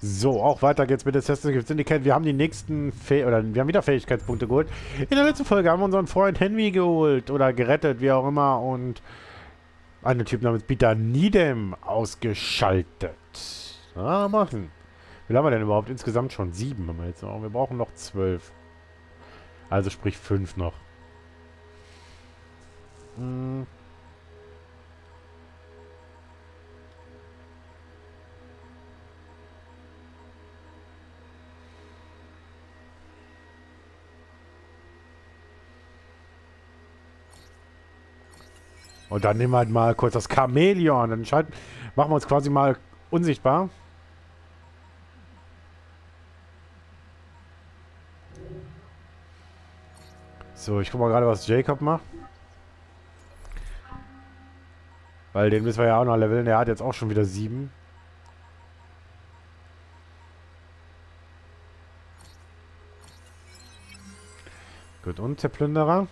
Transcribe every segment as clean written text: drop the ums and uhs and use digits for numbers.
So, auch weiter geht's mit Assassin's Creed Syndicate. Wir haben die nächsten wir haben wieder Fähigkeitspunkte geholt. In der letzten Folge haben wir unseren Freund Henry geholt oder gerettet, wie auch immer, und einen Typ namens Peter Niedem ausgeschaltet. Ja, machen. Wie lange haben wir denn überhaupt? Insgesamt schon 7 haben wir jetzt noch. Wir brauchen noch 12. Also sprich 5 noch. Hm. Und dann nehmen wir halt mal kurz das Chamäleon. Dann schalten, machen wir uns quasi mal unsichtbar. So, ich guck mal gerade, was Jacob macht. Weil den müssen wir ja auch noch leveln. Der hat jetzt auch schon wieder 7. Gut, und der Plünderer.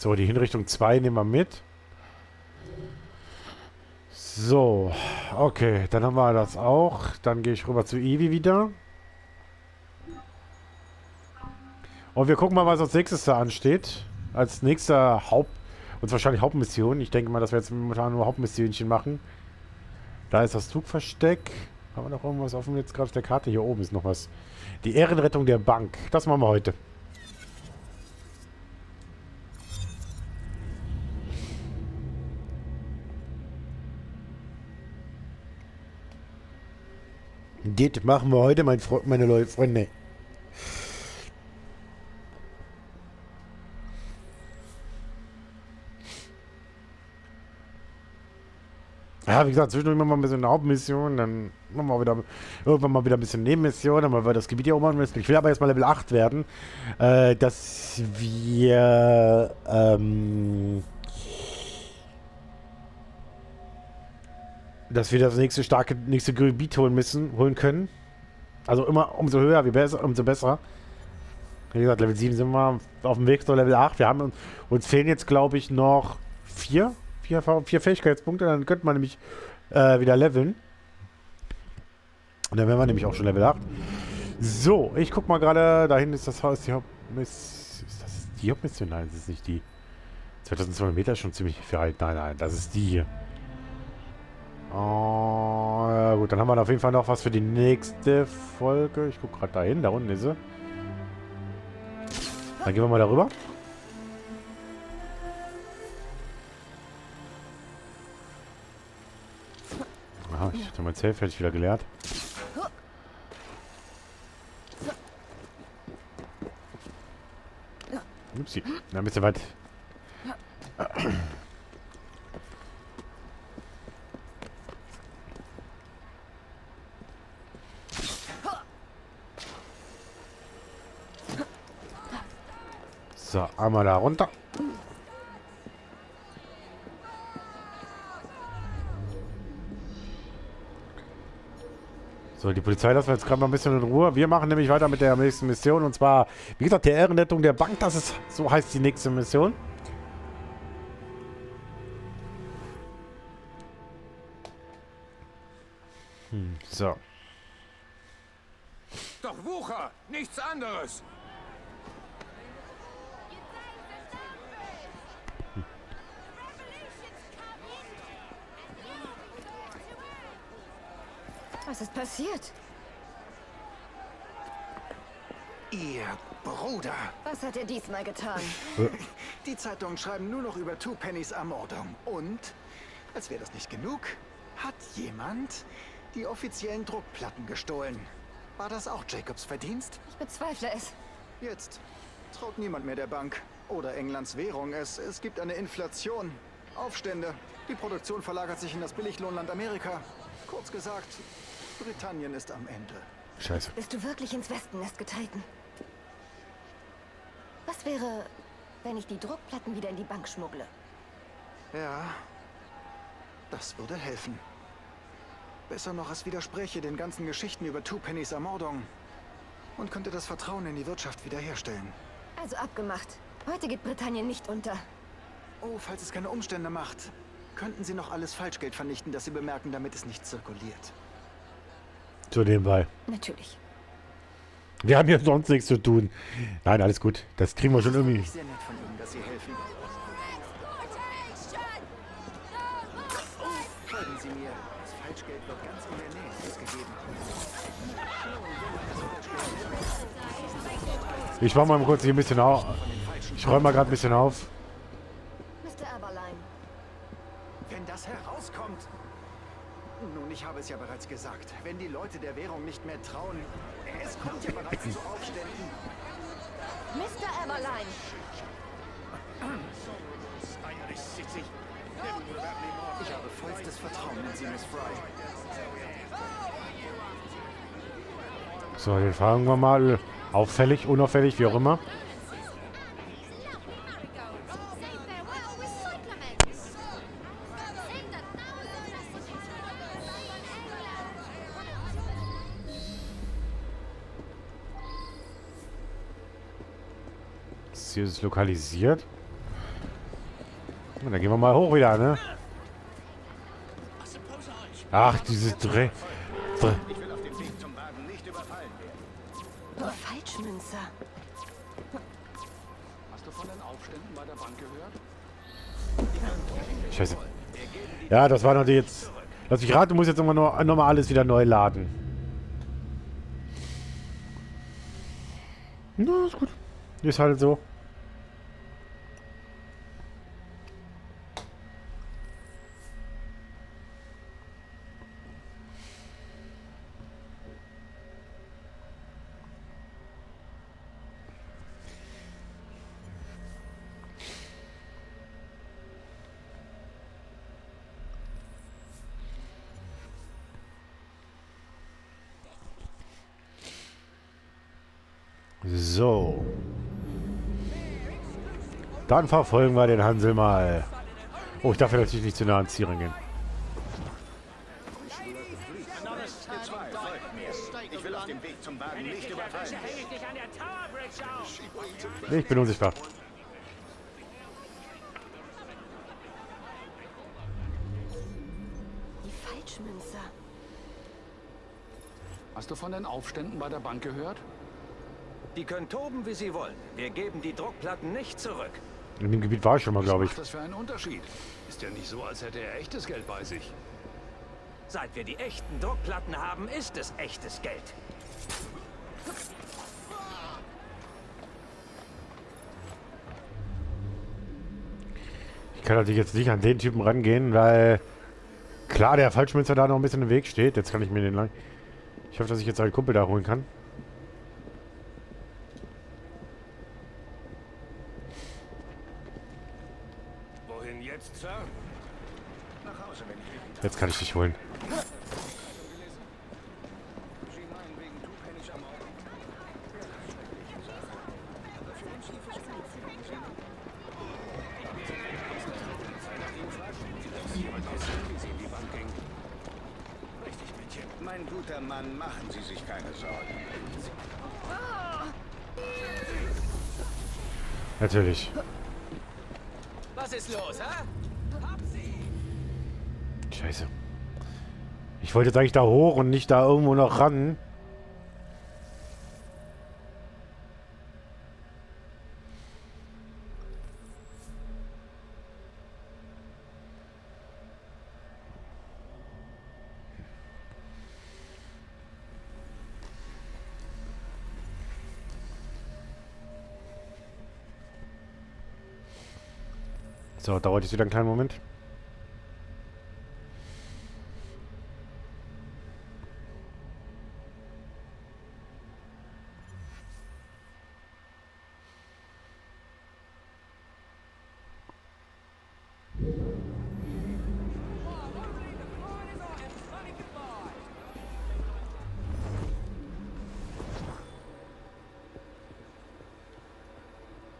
So, die Hinrichtung 2 nehmen wir mit. So, okay, dann haben wir das auch. Dann gehe ich rüber zu Evie wieder. Und wir gucken mal, was als nächstes da ansteht. Als nächster Hauptmission. Ich denke mal, dass wir jetzt momentan nur Hauptmissionchen machen. Da ist das Zugversteck. Haben wir noch irgendwas offen? Jetzt gerade auf der Karte. Hier oben ist noch was. Die Ehrenrettung der Bank. Das machen wir heute. Das machen wir heute, meine Freunde. Ja, wie gesagt, zwischendurch machen wir mal ein bisschen eine Hauptmission, dann machen wir wieder irgendwann mal wieder ein bisschen Nebenmission, dann wir das Gebiet hier umhauen müssen. Ich will aber jetzt mal Level 8 werden, dass wir das nächste Gebiet holen können. Also immer umso höher, umso besser. Wie gesagt, Level 7 sind wir auf dem Weg zu Level 8. Wir haben uns fehlen jetzt, glaube ich, noch 4 Fähigkeitspunkte. Dann könnte man nämlich wieder leveln. Und dann wären wir nämlich auch schon Level 8. So, ich guck mal gerade. Dahin ist das Haus. Ist das die Hauptmission? Nein, das ist nicht die. 2200 Meter ist schon ziemlich weit. Nein, das ist die hier. Oh, ja gut, dann haben wir auf jeden Fall noch was für die nächste Folge. Ich gucke gerade dahin, da unten ist sie. Dann gehen wir mal darüber. Aha, ich hatte mein Safe, hätte ich wieder geleert. Upsi, ein bisschen weit. So, einmal da runter. So, die Polizei lassen wir jetzt gerade mal ein bisschen in Ruhe. Wir machen nämlich weiter mit der nächsten Mission. Und zwar, wie gesagt, der Ehrenrettung der Bank. Das ist, so heißt die nächste Mission. So. Doch Wucher, nichts anderes. Was ist passiert? Ihr Bruder. Was hat er diesmal getan? Die Zeitungen schreiben nur noch über Twopennys Ermordung. Und, als wäre das nicht genug, hat jemand die offiziellen Druckplatten gestohlen. War das auch Jacobs Verdienst? Ich bezweifle es. Jetzt traut niemand mehr der Bank oder Englands Währung. Es gibt eine Inflation, Aufstände. Die Produktion verlagert sich in das Billiglohnland Amerika. Kurz gesagt, Britannien ist am Ende. Scheiße. Bist du wirklich ins Wespennest getreten? Was wäre, wenn ich die Druckplatten wieder in die Bank schmuggle? Ja, das würde helfen. Besser noch, es widerspreche den ganzen Geschichten über Twopennys Ermordung und könnte das Vertrauen in die Wirtschaft wiederherstellen. Also abgemacht. Heute geht Britannien nicht unter. Oh, falls es keine Umstände macht, könnten Sie noch alles Falschgeld vernichten, das Sie bemerken, damit es nicht zirkuliert. Zu nebenbei. Natürlich. Wir haben hier sonst nichts zu tun. Nein, alles gut. Das kriegen wir schon irgendwie. Sehr nett von Ihnen, dass Sie helfen. Folgen Sie mir. Das Falschgeld wird ganz in der Nähe ausgegeben. Ich mach mal kurz hier ein bisschen auf. Ich räume mal gerade ein bisschen auf. Mr. Everline. Wenn das herauskommt. Nun, ich habe es ja bereits gesagt. Wenn die Leute der Währung nicht mehr trauen, es kommt ja bereits zu Aufständen. Mr. Everline! Ich habe vollstes Vertrauen in Sie, Miss Fry. So, hier fragen wir mal. Auffällig, unauffällig, wie auch immer. Hier ist es lokalisiert. Und dann gehen wir mal hoch wieder, ne? Ach, dieses Dreh. Ich will auf dem Weg zum Wagen nicht überfallen werden. Falschmünzer. Hast du von den Aufständen bei der Bank gehört? Scheiße. Ja, das war noch die jetzt. Lass mich raten, du musst jetzt nochmal alles wieder neu laden. Na, ist gut. Ist halt so. So. Dann verfolgen wir den Hansel mal. Oh, ich darf ja natürlich nicht zu nah ans Ziel gehen. Ich bin unsichtbar. Die Falschmünzer. Hast du von den Aufständen bei der Bank gehört? Die können toben, wie sie wollen. Wir geben die Druckplatten nicht zurück. In dem Gebiet war ich schon mal, glaube ich. Was macht das für einen Unterschied? Ist ja nicht so, als hätte er echtes Geld bei sich. Seit wir die echten Druckplatten haben, ist es echtes Geld. Ich kann natürlich jetzt nicht an den Typen rangehen, weil klar, der Falschmünzer da noch ein bisschen im Weg steht. Jetzt kann ich mir den lang... Ich hoffe, dass ich jetzt einen Kumpel da holen kann. Jetzt kann ich dich holen. Mein guter Mann, machen Sie sich keine Sorgen. Natürlich. Was ist los, hä? Scheiße. Ich wollte jetzt eigentlich da hoch und nicht da irgendwo noch ran. So, dauert jetzt wieder einen kleinen Moment.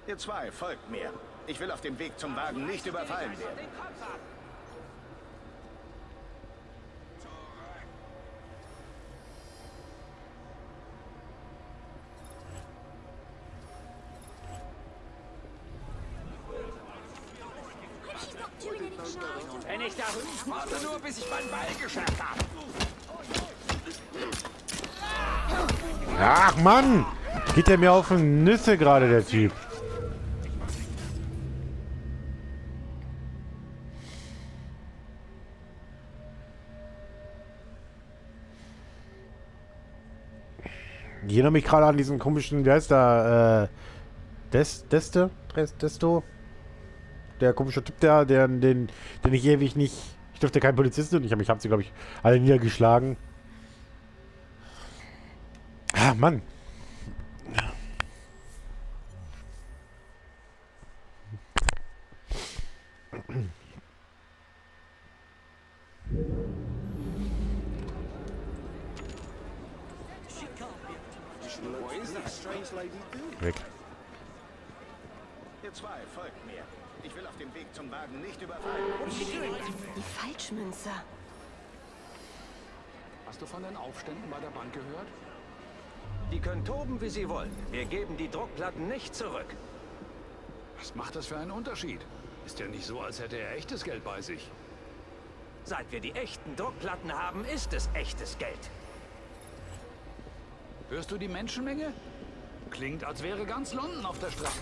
Ihr zwei, folgt mir. Ich will auf dem Weg zum Wagen nicht überfallen werden. Wenn ich da rüber, warte nur, bis ich meinen Ball geschafft habe. Ach Mann! Geht der mir auf den Nüsse gerade, der Typ. Ich erinnere mich gerade an diesen komischen, wie heißt da, Desto? Der komische Typ, den ich ewig nicht... Ich durfte kein Polizist und ich habe sie, glaube ich, alle niedergeschlagen. Ah, Mann. Weg. Ihr zwei, folgt mir. Ich will auf dem Weg zum Wagen nicht überfallen. Die Falschmünzer. Hast du von den Aufständen bei der Bank gehört? Die können toben, wie sie wollen. Wir geben die Druckplatten nicht zurück. Was macht das für einen Unterschied? Ist ja nicht so, als hätte er echtes Geld bei sich. Seit wir die echten Druckplatten haben, ist es echtes Geld. Hörst du die Menschenmenge? Klingt, als wäre ganz London auf der Straße.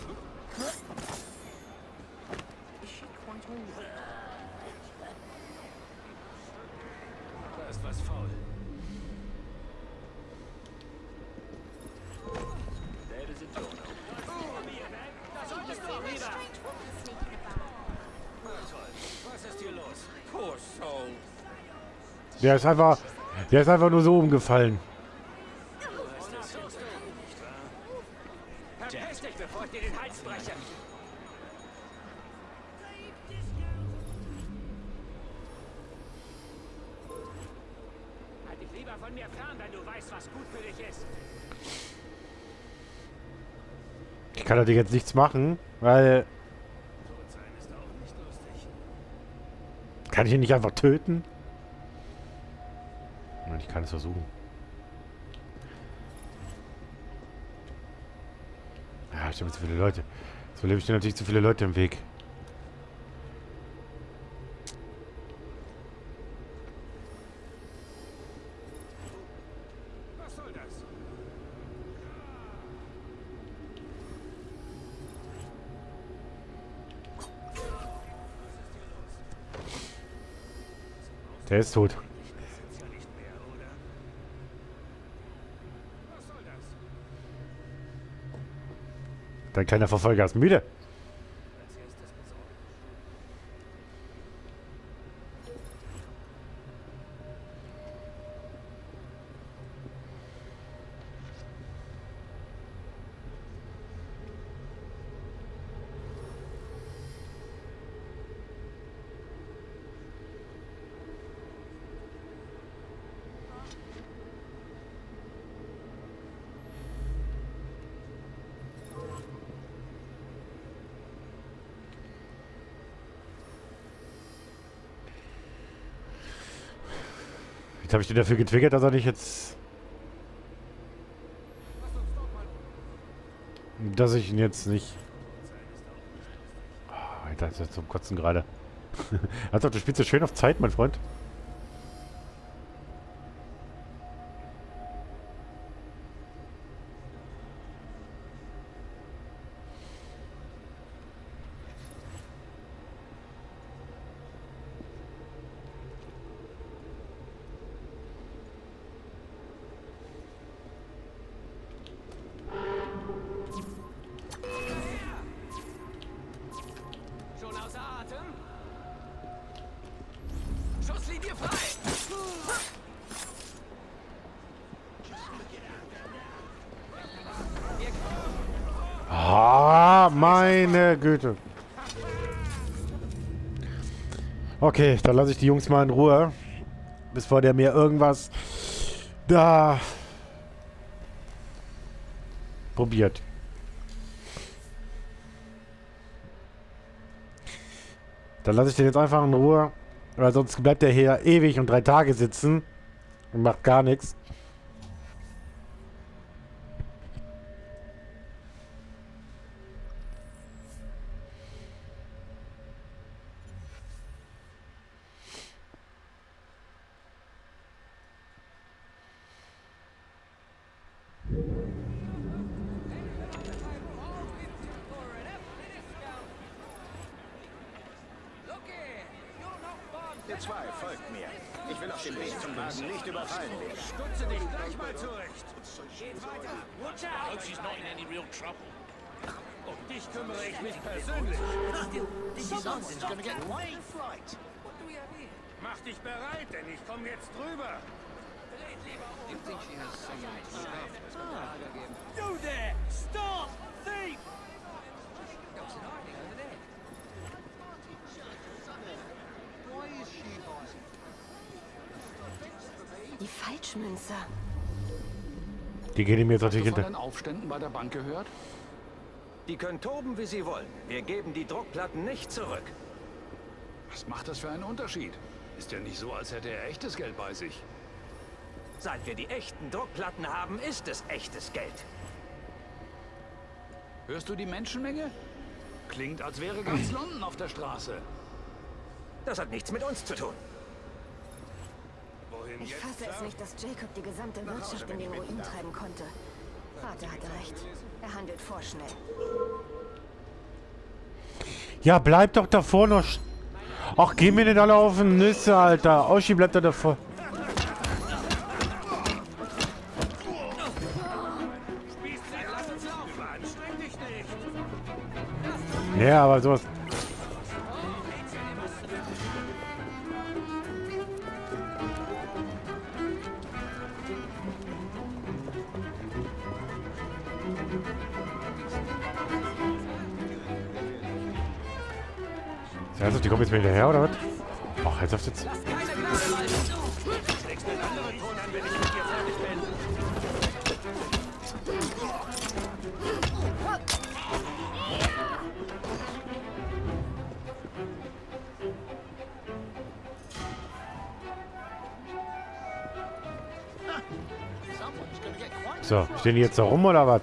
Da ist was faul. Was ist hier los? Der ist einfach nur so umgefallen. Ich kann natürlich jetzt nichts machen, weil... Kann ich ihn nicht einfach töten? Ich kann es versuchen. Ja, ich habe zu viele Leute. So lebe ich dir natürlich zu viele Leute im Weg. Der ist tot. Dein kleiner Verfolger ist müde. Jetzt habe ich den dafür getriggert, dass er nicht jetzt... Dass ich ihn jetzt nicht... Oh, Alter, ist jetzt zum Kotzen gerade. Also, du spielst ja schön auf Zeit, mein Freund. Meine Güte. Okay, dann lasse ich die Jungs mal in Ruhe. Bevor der mir irgendwas da probiert. Dann lasse ich den jetzt einfach in Ruhe. Weil sonst bleibt der hier ewig und 3 Tage sitzen. Und macht gar nichts. Ihr zwei, folgt mir. Ich will auf dem Weg zum Wagen nicht überfallen werden. Stutze dich gleich mal zurecht. Geht weiter. Watch out. She's not in any real trouble. Um dich kümmere ich mich persönlich. Someone's gonna get in my flight. Mach dich bereit, denn ich komme jetzt drüber. You think she has some stuff that's gonna happen? You there! Stop! Thief! Die Falschmünzer. Die gehen mir jetzt natürlich hinter. Hast du von den Aufständen bei der Bank gehört? Die können toben, wie sie wollen. Wir geben die Druckplatten nicht zurück. Was macht das für einen Unterschied? Ist ja nicht so, als hätte er echtes Geld bei sich. Seit wir die echten Druckplatten haben, ist es echtes Geld. Hörst du die Menschenmenge? Klingt, als wäre ganz London auf der Straße. Das hat nichts mit uns zu tun. Ich fasse es nicht, dass Jacob die gesamte Wirtschaft in den Ruin treiben konnte. Vater hatte recht. Er handelt vorschnell. Ja, bleib doch davor noch. Ach, geh mir nicht alle auf den Nüsse, Alter. Oschi, bleib da davor. Ja, aber sowas. Also, die kommen jetzt mal hinterher, oder was? Ach, jetzt auf jetzt. So, stehen die jetzt da rum, oder was?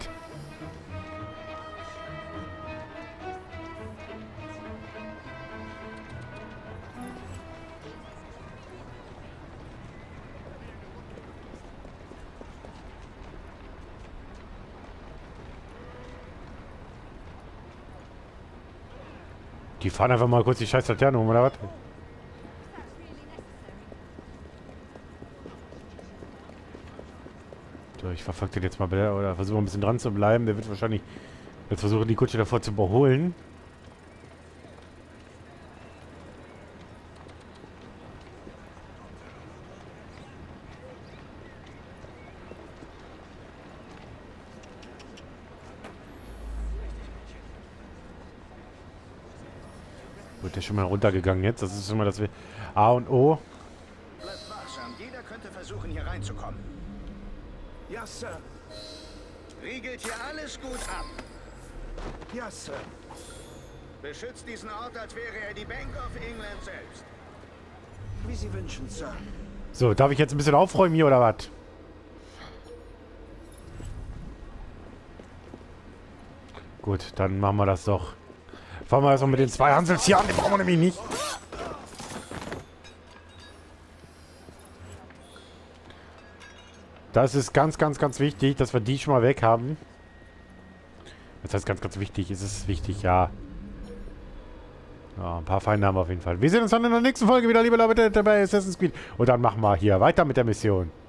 Die fahren einfach mal kurz die scheiß Laterne um, oder was? So, ich verfolge den jetzt mal, oder versuche ein bisschen dran zu bleiben. Der wird wahrscheinlich jetzt versuchen, die Kutsche davor zu überholen. Wird der schon mal runtergegangen jetzt? Das ist schon mal das A und O. Bleibt wachsam. Jeder könnte versuchen, hier reinzukommen. Ja, Sir. Riegelt hier alles gut ab. Ja, Sir. Beschützt diesen Ort, als wäre er die Bank of England selbst. Wie Sie wünschen, Sir. So, darf ich jetzt ein bisschen aufräumen hier, oder was? Gut, dann machen wir das doch. Fahren wir erstmal mit den zwei Hansels hier an, den brauchen wir nämlich nicht. Das ist ganz, ganz, ganz wichtig, dass wir die schon mal weg haben. Das heißt ganz, ganz wichtig, ist es wichtig, ja. Ja, ein paar Feinde haben wir auf jeden Fall. Wir sehen uns dann in der nächsten Folge wieder, liebe Leute, bei Assassin's Creed. Und dann machen wir hier weiter mit der Mission.